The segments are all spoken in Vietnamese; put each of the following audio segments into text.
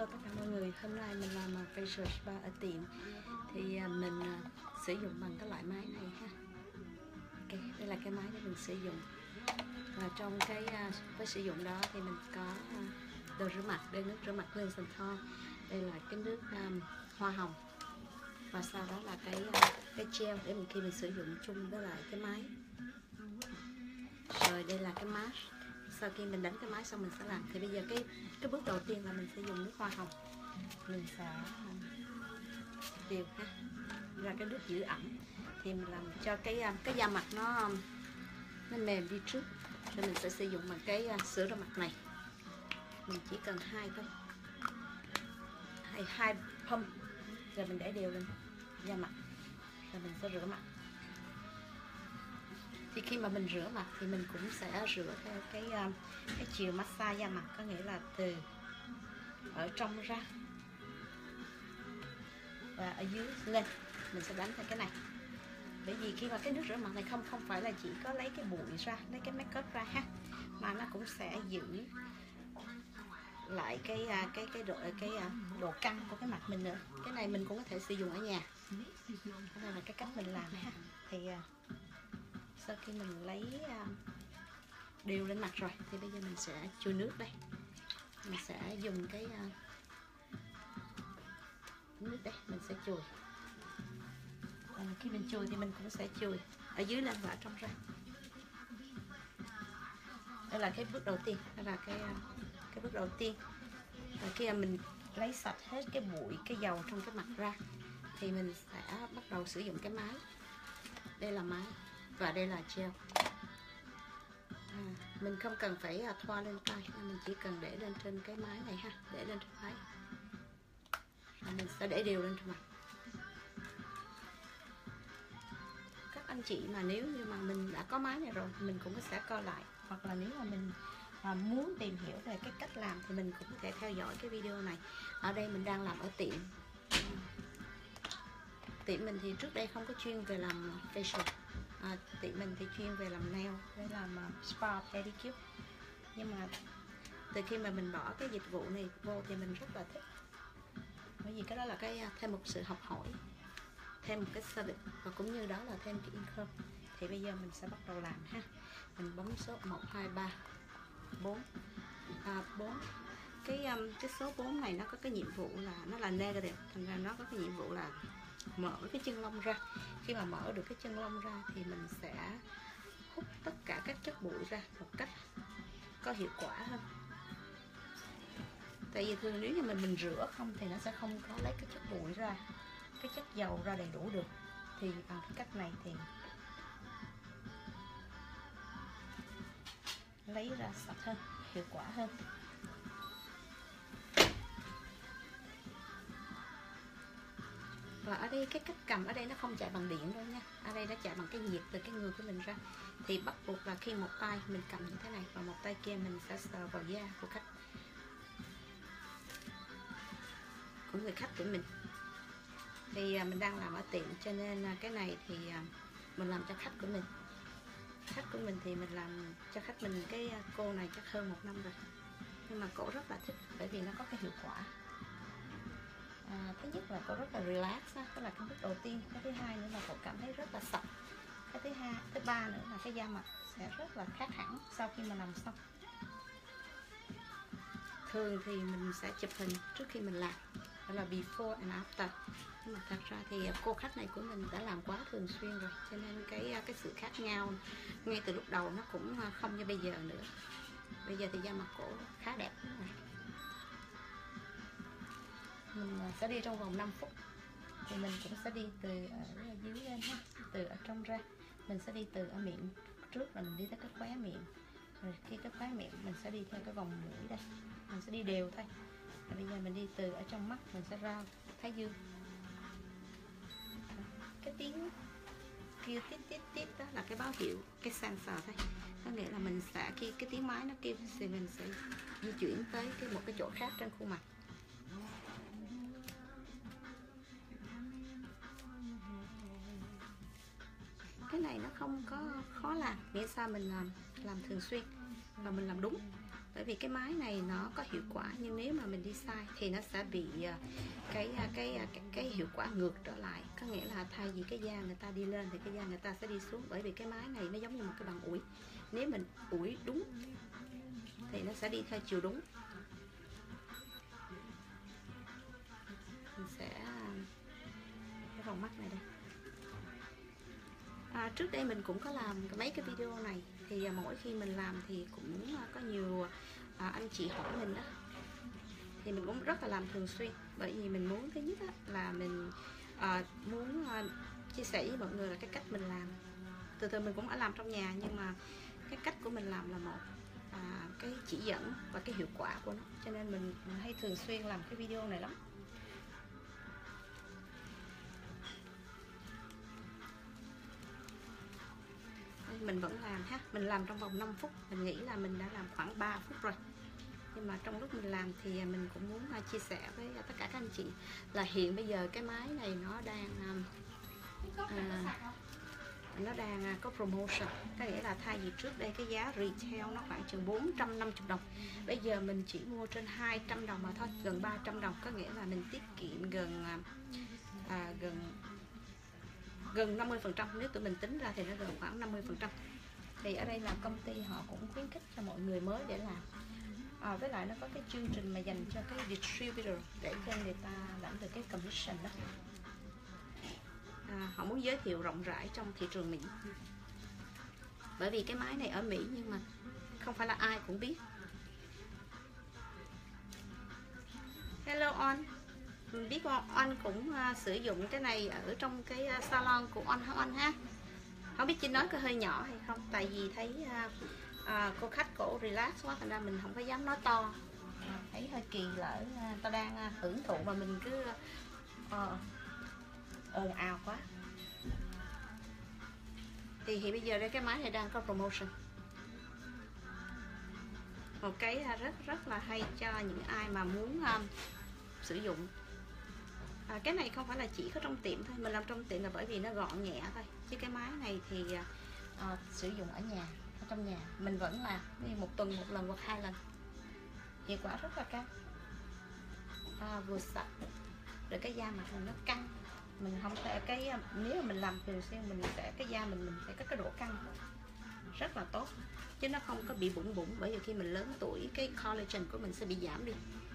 hello tất cả mọi người, hôm nay mình làm facial spa ở tiệm. Thì mình sử dụng bằng cái loại máy này ha. Okay, đây là cái máy để mình sử dụng. Và trong cái với sử dụng đó thì mình có đồ rửa mặt, đây nước rửa mặt Cleansing. Đây là cái nước hoa hồng. Và sau đó là cái gel để mình khi mình sử dụng chung với lại cái máy. Rồi đây là cái mask. Sau khi mình đánh cái máy xong mình sẽ làm. Thì bây giờ cái bước đầu tiên là mình sẽ dùng nước hoa hồng. Mình sẽ điều ha, là cái nước giữ ẩm. Thì mình làm cho cái da mặt nó mềm đi trước. Rồi mình sẽ sử dụng bằng cái sữa rửa mặt này. Mình chỉ cần hai thôi, hai pump. Rồi mình để đều lên da mặt. Rồi mình sẽ rửa mặt. Thì khi mà mình rửa mặt thì mình cũng sẽ rửa theo cái chiều massage da mặt, có nghĩa là từ ở trong ra và ở dưới lên. Mình sẽ đánh theo cái này, bởi vì khi mà cái nước rửa mặt này không phải là chỉ có lấy cái bụi ra, lấy cái make up ra ha, mà nó cũng sẽ giữ lại cái độ căng của cái mặt mình nữa. Cái này mình cũng có thể sử dụng ở nhà. Cái này là cái cách mình làm ha. Thì sau khi mình lấy đều lên mặt rồi thì bây giờ mình sẽ chùi nước đây. Mình sẽ dùng cái nước đây, mình sẽ chùi. Khi mình chùi thì mình cũng sẽ chùi ở dưới lên và trong ra. Đây là cái bước đầu tiên, đây là cái bước đầu tiên. Và khi mà mình lấy sạch hết cái bụi, cái dầu trong cái mặt ra thì mình sẽ bắt đầu sử dụng cái máy. Đây là máy. Và đây là gel. Mình không cần phải thoa lên tay, mình chỉ cần để lên trên cái máy này ha, để lên trên máy. Và mình sẽ để đều lên trên mặt. Các anh chị mà nếu như mà mình đã có máy này rồi thì mình cũng sẽ coi lại, hoặc là nếu mà mình muốn tìm hiểu về cái cách làm thì mình cũng có thể theo dõi cái video này. Ở đây mình đang làm ở tiệm. Tiệm mình thì trước đây không có chuyên về làm facial. Tiệm mình thì chuyên về làm nail với làm spa pedicure. Nhưng mà từ khi mà mình bỏ cái dịch vụ này vô thì mình rất là thích. Bởi vì cái đó là cái thêm một sự học hỏi, thêm một cái service, và cũng như đó là thêm cái income. Thì bây giờ mình sẽ bắt đầu làm ha. Mình bấm số 1, 2, 3, 4. 4. Cái số 4 này nó có cái nhiệm vụ là nó là negative. Thành ra nó có cái nhiệm vụ là mở cái chân lông ra. Khi mà mở được cái chân lông ra thì mình sẽ hút tất cả các chất bụi ra một cách có hiệu quả hơn. Tại vì thường nếu như mình rửa không thì nó sẽ không có lấy cái chất bụi ra, cái chất dầu ra đầy đủ được. Thì bằng cái cách này thì lấy ra sạch hơn, hiệu quả hơn. Và ở đây cái cách cầm ở đây nó không chạy bằng điện đâu nha. Ở đây nó chạy bằng cái nhiệt từ cái người của mình ra. Thì bắt buộc là khi một tay mình cầm như thế này và một tay kia mình sẽ sờ vào da của khách, của người khách của mình. Thì mình đang làm ở tiệm cho nên cái này thì mình làm cho khách của mình. Khách của mình thì mình làm cho khách mình, cái cô này chắc hơn 1 năm rồi. Nhưng mà cô rất là thích bởi vì nó có cái hiệu quả. Thứ nhất là cậu rất là relax, đó là cái bước đầu tiên. Cái thứ hai nữa là cậu cảm thấy rất là sạch. Cái thứ ba nữa là cái da mặt sẽ rất là khác hẳn sau khi mà làm xong. Thường thì mình sẽ chụp hình trước khi mình làm, đó là before and after. Nhưng mà thật ra thì cô khách này của mình đã làm quá thường xuyên rồi, cho nên cái sự khác nhau ngay từ lúc đầu nó cũng không như bây giờ nữa. Bây giờ thì da mặt cổ khá đẹp đúng không? Mình sẽ đi trong vòng 5 phút. Thì mình cũng sẽ đi từ ở dưới lên ha, từ ở trong ra. Mình sẽ đi từ ở miệng trước rồi mình đi tới cái khóe miệng. Rồi khi cái khóe miệng mình sẽ đi theo cái vòng mũi đây. Mình sẽ đi đều thôi. Và bây giờ mình đi từ ở trong mắt mình sẽ ra thái dương. Cái tiếng kêu tít tít tít đó là cái báo hiệu, cái sensor thôi. Có nghĩa là mình sẽ khi cái tiếng máy nó kêu thì mình sẽ di chuyển tới một cái chỗ khác trên khuôn mặt. Cái này nó không có khó làm, nghĩa sao mình làm thường xuyên và mình làm đúng. bởi vì cái máy này nó có hiệu quả, nhưng nếu mà mình đi sai thì nó sẽ bị cái hiệu quả ngược trở lại, có nghĩa là thay vì cái da người ta đi lên thì cái da người ta sẽ đi xuống, bởi vì cái máy này nó giống như một cái bàn ủi, nếu mình ủi đúng thì nó sẽ đi theo chiều đúng. Mình sẽ cái vòng mắt này đây. Trước đây mình cũng có làm mấy cái video này, thì mỗi khi mình làm thì cũng có nhiều anh chị hỏi mình đó, thì mình cũng rất là làm thường xuyên, bởi vì mình muốn, thứ nhất là mình muốn chia sẻ với mọi người là cái cách mình làm. Từ từ mình cũng đã làm trong nhà, nhưng mà cái cách của mình làm là một, cái chỉ dẫn và cái hiệu quả của nó, cho nên mình hay thường xuyên làm cái video này lắm. Mình vẫn làm ha, mình làm trong vòng 5 phút, mình nghĩ là mình đã làm khoảng 3 phút rồi. Nhưng mà trong lúc mình làm thì mình cũng muốn chia sẻ với tất cả các anh chị là hiện bây giờ cái máy này nó đang có promotion, có nghĩa là thay vì trước đây cái giá retail nó khoảng chừng 450 đồng, bây giờ mình chỉ mua trên 200 đồng mà thôi, gần 300 đồng, có nghĩa là mình tiết kiệm gần 50%, nếu tụi mình tính ra thì nó gần khoảng 50%. Thì ở đây là công ty họ cũng khuyến khích cho mọi người mới để làm, với lại nó có cái chương trình mà dành cho cái distributor để cho người ta lãnh được cái commission đó. Họ muốn giới thiệu rộng rãi trong thị trường Mỹ, bởi vì cái máy này ở Mỹ nhưng mà không phải là ai cũng biết. Hello On. Mình biết Oanh cũng sử dụng cái này ở trong cái salon của Oanh hả Oanh ha? Không biết Trinh nói có hơi nhỏ hay không, tại vì thấy cô khách cổ relax quá, thành ra mình không có dám nói to, thấy hơi kỳ, lỡ tao đang hưởng thụ mà mình cứ ồn ào quá. Thì hiện bây giờ đây cái máy này đang có promotion, một cái rất là hay cho những ai mà muốn sử dụng. Cái này không phải là chỉ có trong tiệm thôi, mình làm trong tiệm là bởi vì nó gọn nhẹ thôi, chứ cái máy này thì sử dụng ở nhà, ở trong nhà mình vẫn làm như một tuần một lần hoặc 2 lần, hiệu quả rất là cao, vừa sạch rồi cái da mặt mình nó căng, mình không thể cái, nếu mà mình làm thường xuyên mình sẽ cái da mình sẽ có cái độ căng rất là tốt, chứ nó không có bị bụng bụng, bởi vì khi mình lớn tuổi cái collagen của mình sẽ bị giảm đi,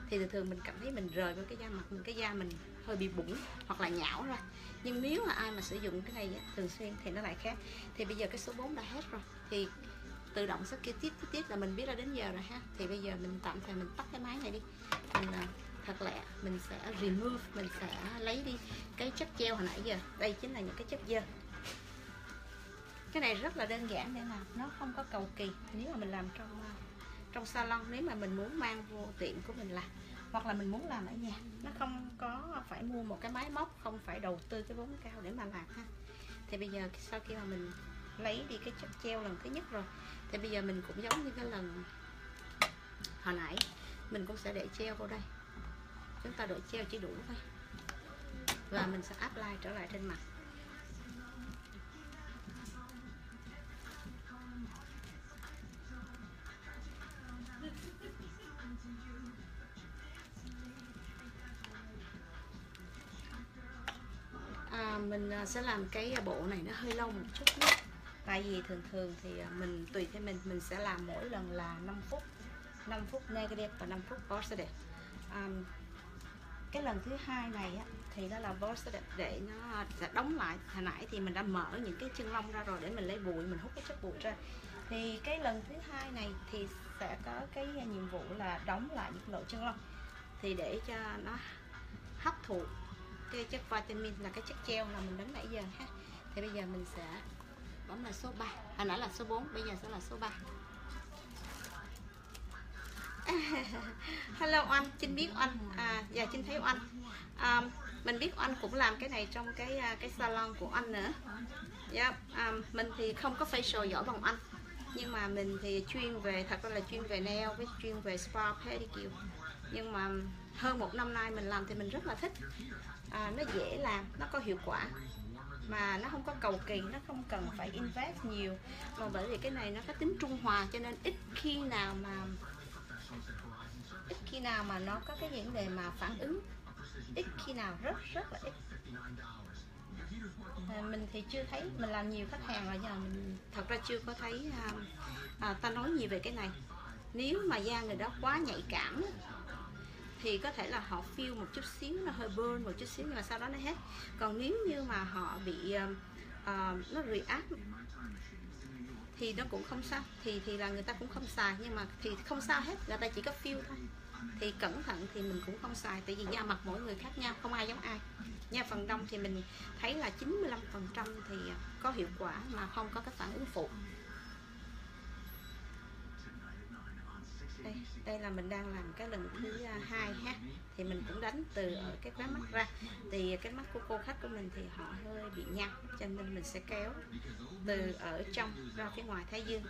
thì thường thường mình cảm thấy mình rời với cái da mặt mình, cái da mình hơi bị bụng hoặc là nhão ra. Nhưng nếu là ai mà sử dụng cái này thường xuyên thì nó lại khác. Thì bây giờ cái số 4 đã hết rồi, thì tự động sẽ kia tiếp là mình biết là đến giờ rồi ha. Thì bây giờ mình tạm thời mình tắt cái máy này đi, mình thật lẹ mình sẽ remove, mình sẽ lấy đi cái chất gel hồi nãy giờ. Đây chính là những cái chất dơ. Cái này rất là đơn giản để làm, nó không có cầu kỳ. Nếu mà mình làm trong salon, nếu mà mình muốn mang vô tiệm của mình làm, hoặc là mình muốn làm ở nhà, nó không có phải mua một cái máy móc, không phải đầu tư cái vốn cao để mà làm ha. Thì bây giờ sau khi mà mình lấy đi cái chất gel lần thứ nhất rồi, thì bây giờ mình cũng giống như cái lần hồi nãy, mình cũng sẽ để gel vô đây, chúng ta đổ gel chỉ đủ thôi, và mình sẽ apply trở lại trên mặt. Mình sẽ làm cái bộ này nó hơi lâu một chút nữa, tại vì thường thì mình tùy theo mình sẽ làm mỗi lần là 5 phút negative và 5 phút positive. Cái lần thứ hai này thì nó là positive để nó sẽ đóng lại. Hồi nãy thì mình đã mở những cái chân lông ra rồi để mình lấy bụi, mình hút cái chất bụi ra. Thì cái lần thứ hai này thì sẽ có cái nhiệm vụ là đóng lại những lỗ chân lông, thì để cho nó hấp thụ cái chất vitamin là cái chất gel là mình đến nãy giờ ha. Thì bây giờ mình sẽ bấm là số 3, hồi nãy là số 4, bây giờ sẽ là số 3. Hello Oanh, Trinh biết Oanh, dạ Trinh thấy Oanh, mình biết Oanh cũng làm cái này trong cái salon của Oanh nữa. Yeah, mình thì không có facial giỏi bằng Oanh, nhưng mà mình thì chuyên về, thật ra là chuyên về nail với chuyên về spa pedicure. Nhưng mà hơn 1 năm nay mình làm thì mình rất là thích, nó dễ làm, nó có hiệu quả mà nó không có cầu kỳ, nó không cần phải invest nhiều, mà bởi vì cái này nó có tính trung hòa, cho nên ít khi nào mà khi nào mà nó có cái những đề mà phản ứng ít, khi nào rất là ít. Mình thì chưa thấy, mình làm nhiều khách hàng rồi giờ mình thật ra chưa có thấy ta nói gì về cái này. Nếu mà da người đó quá nhạy cảm thì có thể là họ feel một chút xíu, nó hơi burn một chút xíu nhưng mà sau đó nó hết. Còn nếu như mà họ bị nó react thì nó cũng không sao, thì là người ta cũng không xài, nhưng mà thì không sao hết, người ta chỉ có feel thôi. Thì cẩn thận thì mình cũng không xài, tại vì da mặt mỗi người khác nhau, không ai giống ai. Nha, phần đông thì mình thấy là 95% thì có hiệu quả mà không có cái phản ứng phụ. Đây là mình đang làm cái lần thứ 2 ha, thì mình cũng đánh từ ở cái khóe mắt ra, thì cái mắt của cô khách của mình thì họ hơi bị nhăn, cho nên mình sẽ kéo từ ở trong ra phía ngoài thái dương.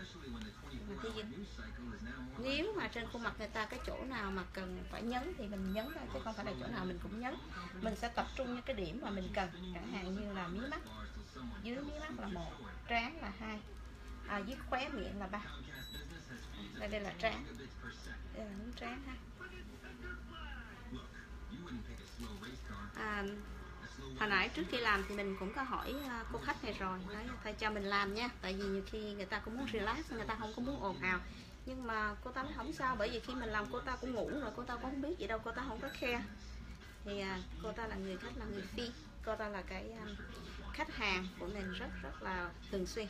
Nếu mà trên khuôn mặt người ta cái chỗ nào mà cần phải nhấn thì mình nhấn ra, chứ không phải là chỗ nào mình cũng nhấn. Mình sẽ tập trung những cái điểm mà mình cần, chẳng hạn như là mí mắt, dưới mí mắt là 1, trán là 2, dưới khóe miệng là 3. Đây là trán, đây là hướng trán ha. Hồi nãy trước khi làm thì mình cũng có hỏi cô khách này rồi, nói thầy cho mình làm nha, tại vì nhiều khi người ta cũng muốn relax, người ta không có muốn ồn ào, nhưng mà cô ta nói không sao, bởi vì khi mình làm cô ta cũng ngủ rồi, cô ta cũng không biết gì đâu, cô ta không có care. Thì cô ta là người khách, là người Phi, cô ta là cái khách hàng của mình rất là thường xuyên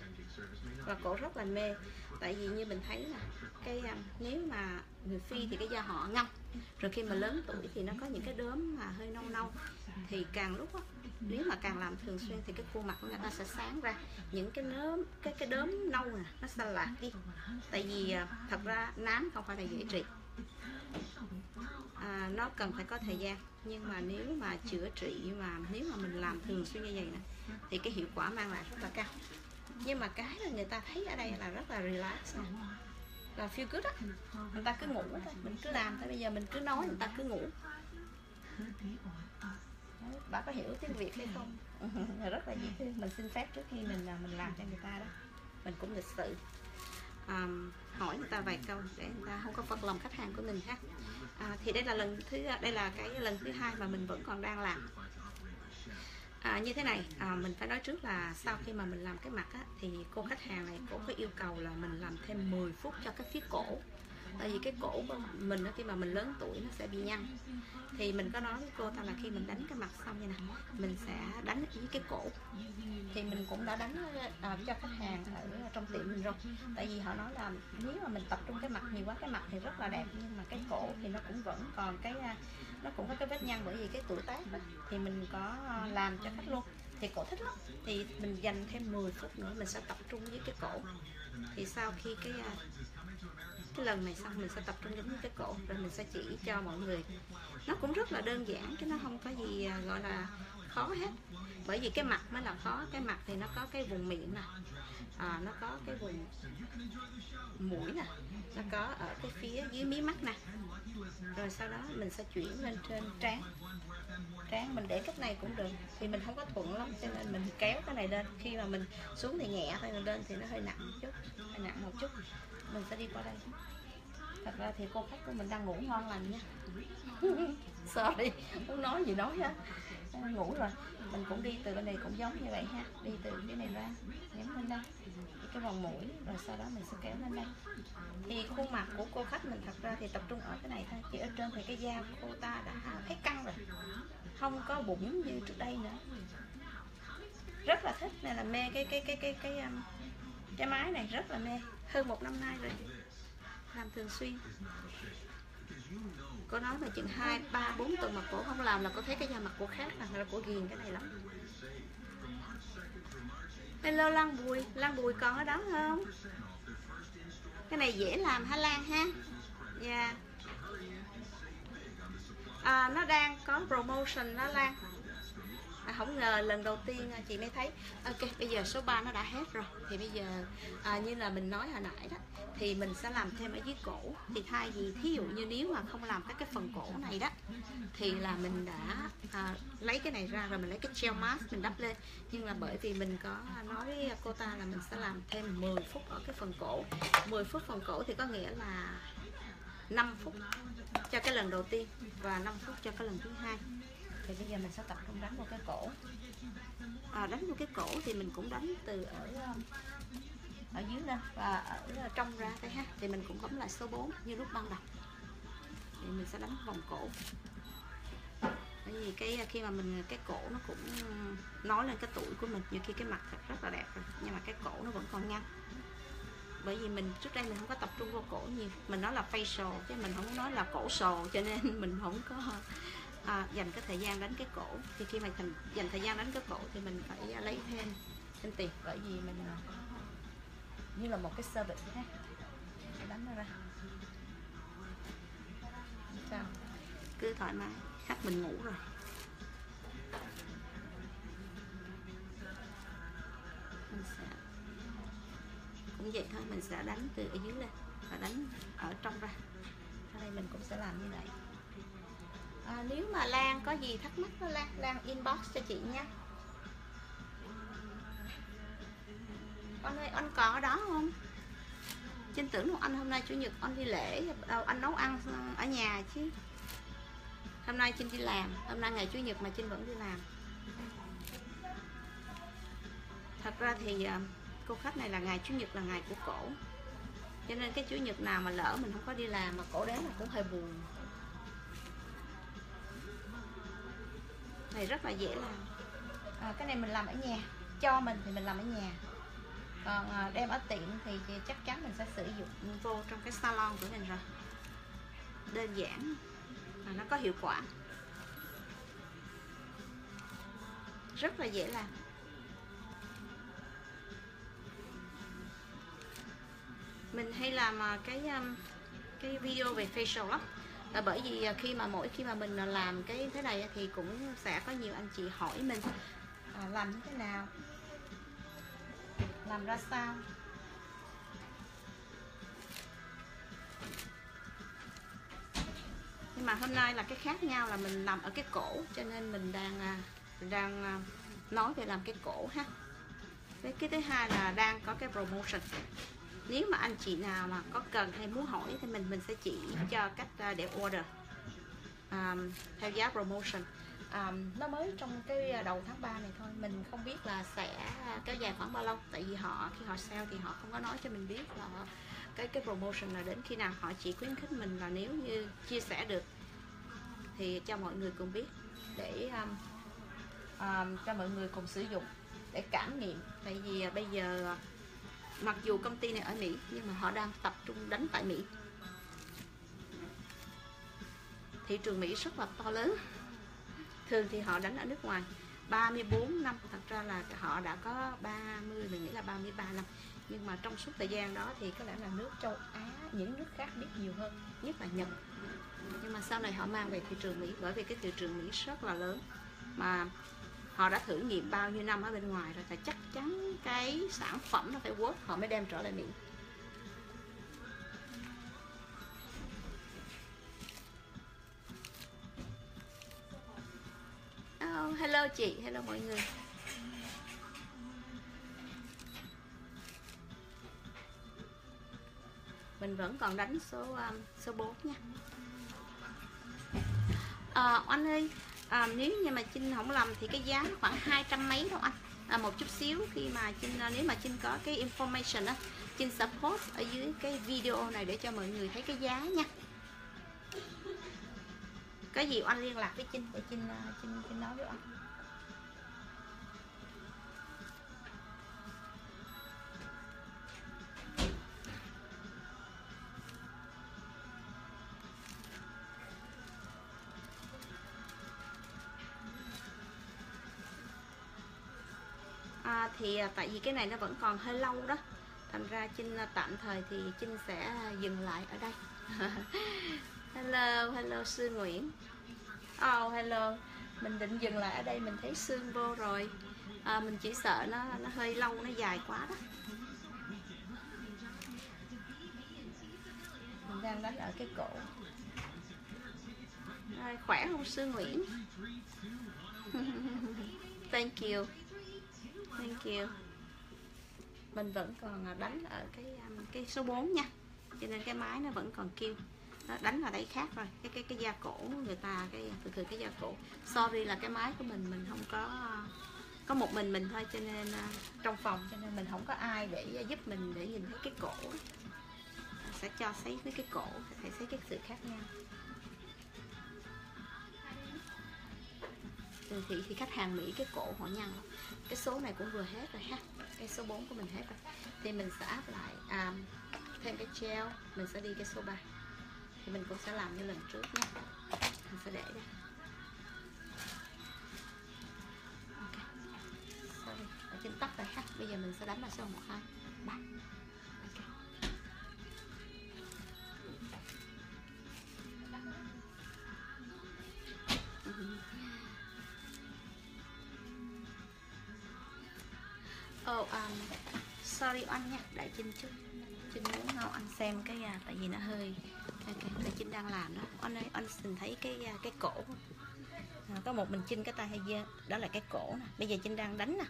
và cổ rất là mê. Tại vì như mình thấy là cái nếu mà người Phi thì cái da họ ngâm, rồi khi mà lớn tuổi thì nó có những cái đốm mà hơi nâu, thì càng lúc đó, nếu mà càng làm thường xuyên thì cái khuôn mặt của người ta sẽ sáng ra, những cái đốm nâu nè nó sẽ lạc đi. Tại vì thật ra nám không phải là dễ trị, nó cần phải có thời gian, nhưng mà nếu mà chữa trị mà nếu mà mình làm thường xuyên như vậy nè thì cái hiệu quả mang lại rất là cao. Nhưng mà cái là người ta thấy ở đây là rất là relax nè, là feel good á, người ta cứ ngủ thôi, mình cứ làm tới bây giờ mình cứ nói, người ta cứ ngủ. Bà có hiểu tiếng Việt hay không? Rất là dễ thương. Mình xin phép trước khi mình làm cho người ta đó, mình cũng lịch sự. Hỏi người ta vài câu để người ta không có phật lòng khách hàng của mình ha. Thì đây là cái lần thứ hai mà mình vẫn còn đang làm. Như thế này, mình phải nói trước là sau khi mà mình làm cái mặt á, thì cô khách hàng này cổ có yêu cầu là mình làm thêm 10 phút cho cái phía cổ. Tại vì cái cổ của mình khi mà mình lớn tuổi nó sẽ bị nhăn. Thì mình có nói với cô ta là khi mình đánh cái mặt xong như này, mình sẽ đánh với cái cổ. Thì mình cũng đã đánh cho khách hàng ở trong tiệm mình rồi. Tại vì họ nói là nếu mà mình tập trung cái mặt nhiều quá, cái mặt thì rất là đẹp, nhưng mà cái cổ thì nó cũng vẫn còn cái, nó cũng có cái vết nhăn, bởi vì cái tuổi tác đó. Thì mình có làm cho khách luôn, thì cổ thích lắm. Thì mình dành thêm 10 phút nữa mình sẽ tập trung với cái cổ. Thì sau khi cái lần này xong mình sẽ tập trung đến cái cổ, rồi mình sẽ chỉ cho mọi người. Nó cũng rất là đơn giản chứ nó không có gì gọi là khó hết, bởi vì cái mặt mới là khó. Cái mặt thì nó có cái vùng miệng nè, nó có cái vùng mũi nè, nó có ở cái phía dưới mí mắt nè, rồi sau đó mình sẽ chuyển lên trên trán. Trán mình để cách này cũng được, thì mình không có thuận lắm cho nên mình kéo cái này lên. Khi mà mình xuống thì nhẹ thôi, mình lên thì nó hơi nặng một chút, mình sẽ đi qua đây. Thật ra thì cô khách của mình đang ngủ ngon lành nha. Sorry, muốn nói gì nói ha, ngủ rồi. Mình cũng đi từ bên này cũng giống như vậy ha, đi từ cái này ra nhắm lên đây cái vòng mũi, rồi sau đó mình sẽ kéo lên đây. Thì khuôn mặt của cô khách mình thật ra thì tập trung ở cái này thôi, chỉ ở trên thì cái da của cô ta đã thấy căng rồi, không có bụng như trước đây nữa. Rất là thích, này là mê cái máy này, rất là mê, hơn 1 năm nay rồi, làm thường xuyên. Cô nói là chừng 2, 3, 4 tuần mà cổ không làm là cô thấy cái da mặt cổ khác, là cổ ghiền cái này lắm. Hello Lan Bùi, còn ở đó không? Cái này dễ làm hả Lan ha? Yeah. Nó đang có promotion đó Lan. Không ngờ lần đầu tiên chị mới thấy. Ok, bây giờ số 3 nó đã hết rồi. Thì bây giờ như là mình nói hồi nãy đó, thì mình sẽ làm thêm ở dưới cổ. Thì thay vì thí dụ như nếu mà không làm các cái phần cổ này đó, thì là mình đã lấy cái này ra, rồi mình lấy cái gel mask mình đắp lên. Nhưng là bởi vì mình có nói với cô ta là mình sẽ làm thêm 10 phút ở cái phần cổ. 10 phút phần cổ thì có nghĩa là 5 phút cho cái lần đầu tiên và 5 phút cho cái lần thứ hai. Thì bây giờ mình sẽ tập trung đánh một cái cổ. Đánh một cái cổ thì mình cũng đánh từ ở dưới lên và ở trong ra đây ha. Thì mình cũng bấm lại số 4 như lúc ban đầu. Thì mình sẽ đánh vòng cổ. Bởi vì khi mà mình cái cổ nó cũng nói lên cái tuổi của mình, nhiều khi cái mặt thật rất là đẹp rồi nhưng mà cái cổ nó vẫn còn nhăn. Bởi vì mình trước đây mình không có tập trung vô cổ nhiều, mình nói là facial chứ mình không nói là cổ sồ, cho nên mình không có dành cái thời gian đánh cái cổ. Thì khi mà dành thời gian đánh cái cổ thì mình phải lấy thêm tiền, bởi vì mình như là một cái service ha, đánh nó ra sao cứ thoải mái. Khách mình ngủ rồi. Mình sẽ cũng vậy thôi, mình sẽ đánh từ ở dưới lên và đánh ở trong ra. Ở đây mình cũng sẽ làm như vậy. Nếu mà Lan có gì thắc mắc đó, Lan inbox cho chị nha. Con ơi, anh còn ở đó không? Trên tưởng một anh hôm nay chủ nhật anh đi lễ, anh nấu ăn ở nhà chứ. Hôm nay Trinh đi làm, hôm nay ngày Chủ nhật mà Trinh vẫn đi làm. Thật ra thì cô khách này là ngày Chủ nhật là ngày của cổ, cho nên cái Chủ nhật nào mà lỡ mình không có đi làm mà cổ đến là cũng hơi buồn. Này rất là dễ làm. Cái này mình làm ở nhà, cho mình thì mình làm ở nhà. Còn đem ở tiệm thì chắc chắn mình sẽ sử dụng vô trong cái salon của mình rồi. Đơn giản. Nó có hiệu quả, rất là dễ làm. Mình hay làm cái video về facial lắm, là bởi vì mỗi khi mà mình làm cái thế này thì cũng sẽ có nhiều anh chị hỏi mình làm như thế nào, làm ra sao. Nhưng mà hôm nay là cái khác nhau là mình làm ở cái cổ, cho nên mình đang nói về làm cái cổ ha. Với cái thứ hai là đang có cái promotion. Nếu mà anh chị nào mà có cần hay muốn hỏi thì mình sẽ chỉ cho cách để order theo giá promotion. Nó mới trong cái đầu tháng 3 này thôi, mình không biết là sẽ kéo dài khoảng bao lâu, tại vì khi họ sale thì họ không có nói cho mình biết là cái promotion là đến khi nào. Họ chỉ khuyến khích mình là nếu như chia sẻ được thì cho mọi người cùng biết, để cho mọi người cùng sử dụng để cảm nghiệm. Tại vì bây giờ mặc dù công ty này ở Mỹ nhưng mà họ đang tập trung đánh tại Mỹ, thị trường Mỹ rất là to lớn. Thường thì họ đánh ở nước ngoài 34 năm, thật ra là họ đã có 30, mình nghĩ là 33 năm. Nhưng mà trong suốt thời gian đó thì có lẽ là nước châu Á, những nước khác biết nhiều hơn, nhất là Nhật. Nhưng mà sau này họ mang về thị trường Mỹ, bởi vì cái thị trường Mỹ rất là lớn. Mà họ đã thử nghiệm bao nhiêu năm ở bên ngoài rồi, thì chắc chắn cái sản phẩm nó phải work, họ mới đem trở lại Mỹ. Hello chị, hello mọi người. Mình vẫn còn đánh số 4 nha. Anh ơi, nếu như mà Trinh không lầm thì cái giá nó khoảng 200 mấy đâu anh. Một chút xíu khi mà Trinh, nếu mà Trinh có cái information á, Trinh sẽ post ở dưới cái video này để cho mọi người thấy cái giá nha. Có gì anh liên lạc với Trinh để Trinh nói với anh. Thì tại vì cái này nó vẫn còn hơi lâu đó, thành ra Trinh tạm thời thì Trinh sẽ dừng lại ở đây. hello Sương Nguyễn. Hello, mình định dừng lại ở đây, mình thấy Sương vô rồi. Mình chỉ sợ nó hơi lâu, nó dài quá đó. Mình đang đánh ở cái cổ. Khỏe không Sương Nguyễn? Thank you. Mình vẫn còn đánh ở cái số 4 nha, cho nên cái máy nó vẫn còn kêu. Đó, đánh vào đây khác rồi, cái da cổ người ta, cái da cổ. Sorry là cái máy của mình không có, có một mình thôi, cho nên trong phòng cho nên mình không có ai để giúp mình để nhìn thấy cái cổ. Sẽ cho sấy với cái cổ, sẽ sấy cái sự khác nhau. Từ thị thì khách hàng Mỹ cái cổ họ nhăn. Cái số này cũng vừa hết rồi ha, cái số 4 của mình hết rồi. Thì mình sẽ áp lại thêm cái gel, mình sẽ đi cái số 3. Thì mình cũng sẽ làm như lần trước nha. Mình sẽ để đây. Okay. Sorry, ở trên tắt rồi ha. Bây giờ mình sẽ đánh vào số 1, 2, 3. Sorry anh nha, đại Trinh chút. Trinh muốn Ngọc anh xem cái tại vì nó hơi đại Trinh đang làm đó. Anh nhìn thấy cái cổ. Có một mình Trinh cái tay hay dơ, đó là cái cổ nè. Bây giờ Trinh đang đánh nè.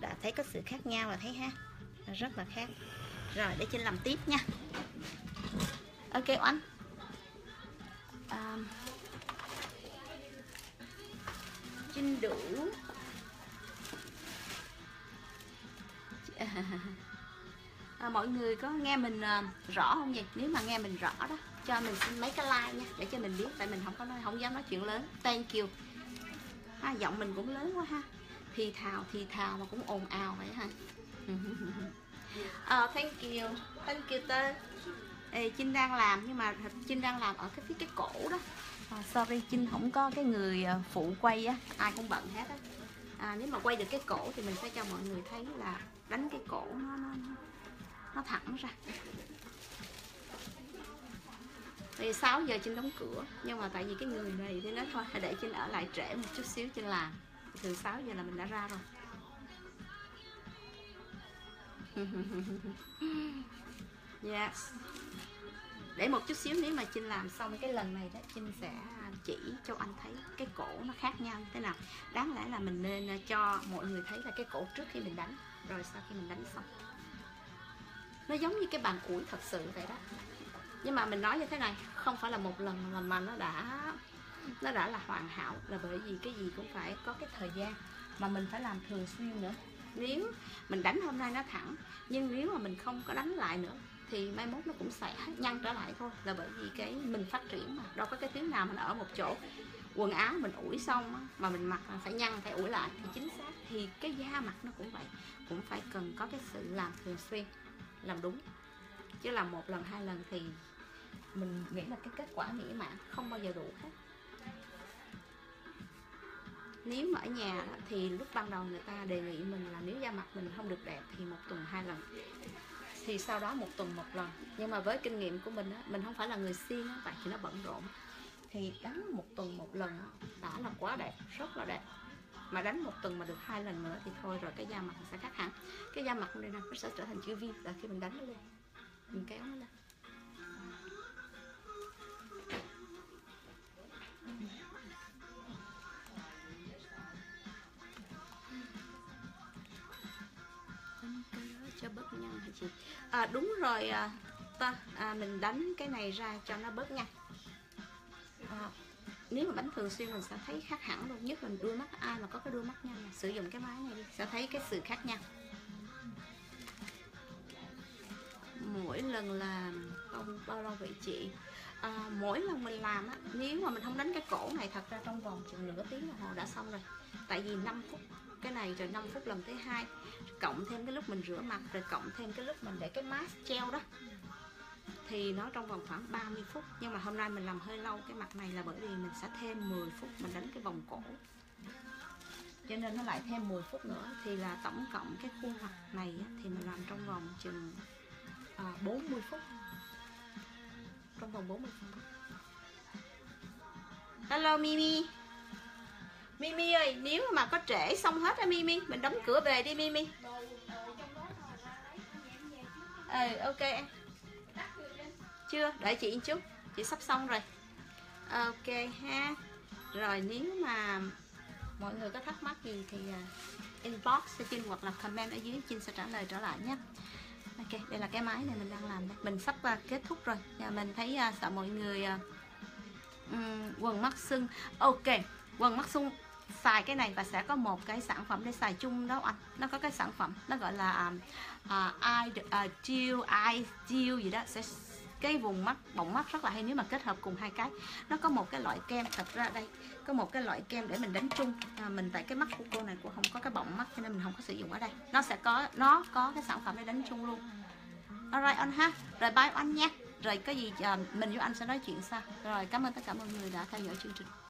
Đã thấy có sự khác nhau là thấy ha. Rất là khác. Rồi để Trinh làm tiếp nha. Ok anh. Trinh đủ. Mọi người có nghe mình rõ không vậy? Nếu mà nghe mình rõ đó, cho mình xin mấy cái like nha, để cho mình biết, tại mình không dám nói chuyện lớn. Thank you. Ha, giọng mình cũng lớn quá ha, thì thào mà cũng ồn ào vậy ha. Thank you, thank you tơ. Trinh đang làm, nhưng mà Trinh đang làm ở cái phía cái cổ đó. Sorry, Trinh không có cái người phụ quay á, ai cũng bận hết á. Nếu mà quay được cái cổ thì mình sẽ cho mọi người thấy là đánh cái cổ nó thẳng ra. Thì 6 giờ Trinh đóng cửa, nhưng mà tại vì cái người này thì nói thôi để Trinh ở lại trễ một chút xíu Trinh làm. Từ 6 giờ là mình đã ra rồi. Yes. Để một chút xíu, nếu mà Trinh làm xong cái lần này đó, Trinh sẽ chỉ cho anh thấy cái cổ nó khác nhau như thế nào. Đáng lẽ là mình nên cho mọi người thấy là cái cổ trước khi mình đánh, rồi sau khi mình đánh xong. Nó giống như cái bàn ủi thật sự vậy đó. Nhưng mà mình nói như thế này, không phải là một lần mà nó đã là hoàn hảo, là bởi vì cái gì cũng phải có cái thời gian mà mình phải làm thường xuyên nữa. Nếu mình đánh hôm nay nó thẳng, nhưng nếu mà mình không có đánh lại nữa thì mai mốt nó cũng sẽ nhăn trở lại thôi, là bởi vì cái mình phát triển mà, đâu có cái thứ nào mình ở một chỗ. Quần áo mình ủi xong mà mình mặc phải nhăn, phải ủi lại thì chính xác. Thì cái da mặt nó cũng vậy, cũng phải cần có cái sự làm thường xuyên, làm đúng, chứ làm một lần hai lần thì mình nghĩ là cái kết quả mỹ mãn không bao giờ đủ hết. Nếu mà ở nhà thì lúc ban đầu người ta đề nghị mình là nếu da mặt mình không được đẹp thì 1 tuần 2 lần, thì sau đó 1 tuần 1 lần. Nhưng mà với kinh nghiệm của mình á, mình không phải là người siêng, tại vì nó bận rộn, thì đánh 1 tuần 1 lần đã là quá đẹp, rất là đẹp. Mà đánh 1 tuần mà được 2 lần nữa thì thôi rồi, cái da mặt sẽ khác hẳn. Cái da mặt này nè, nó sẽ trở thành chữ V, là khi mình đánh nó lên, mình kéo nó lên. Cho bớt nhăn hả chị? Đúng rồi, mình đánh cái này ra cho nó bớt nhăn. Nếu mà đánh thường xuyên mình sẽ thấy khác hẳn luôn, nhất là đuôi mắt. Ai mà có cái đuôi mắt nhăn này, sử dụng cái máy này đi, sẽ thấy cái sự khác nhau. Mỗi lần làm bao lâu vậy chị? Mỗi lần mình làm á, nếu mà mình không đánh cái cổ này, thật ra trong vòng chừng nửa tiếng đồng hồ đã xong rồi. Tại vì 5 phút cái này, rồi 5 phút lần thứ 2, cộng thêm cái lúc mình rửa mặt, rồi cộng thêm cái lúc mình để cái mask gel đó, thì nó trong vòng khoảng 30 phút. Nhưng mà hôm nay mình làm hơi lâu cái mặt này là bởi vì mình sẽ thêm 10 phút mình đánh cái vòng cổ, cho nên nó lại thêm 10 phút nữa. Thì là tổng cộng cái khuôn mặt này thì mình làm trong vòng chừng 40 phút. Trong vòng 40 phút. Hello Mimi. Mimi ơi, nếu mà có trễ xong hết á Mimi, mình đóng cửa về đi Mimi. Ok em. Chưa, đợi chị một chút, chị sắp xong rồi. Ok ha. Rồi nếu mà mọi người có thắc mắc gì thì inbox cho Trinh hoặc là comment ở dưới, Trinh sẽ trả lời trở lại nhé. Okay, đây là cái máy này mình đang làm đây. Mình sắp kết thúc rồi. Mình thấy sợ mọi người quần mắc sưng. Ok, quần mắc sưng xài cái này và sẽ có một cái sản phẩm để xài chung đó anh. Nó có cái sản phẩm nó gọi là eye deal gì đó, sẽ cái vùng mắt, bọng mắt rất là hay nếu mà kết hợp cùng hai cái. Nó có một cái loại kem, thật ra đây có một cái loại kem để mình đánh chung. Mình tại cái mắt của cô này cô không có cái bọng mắt cho nên mình không có sử dụng ở đây. Nó sẽ có, nó có cái sản phẩm để đánh chung luôn. Alright anh ha. Rồi bye anh nha. Rồi có gì mình với anh sẽ nói chuyện sau. Rồi cảm ơn tất cả mọi người đã theo dõi chương trình.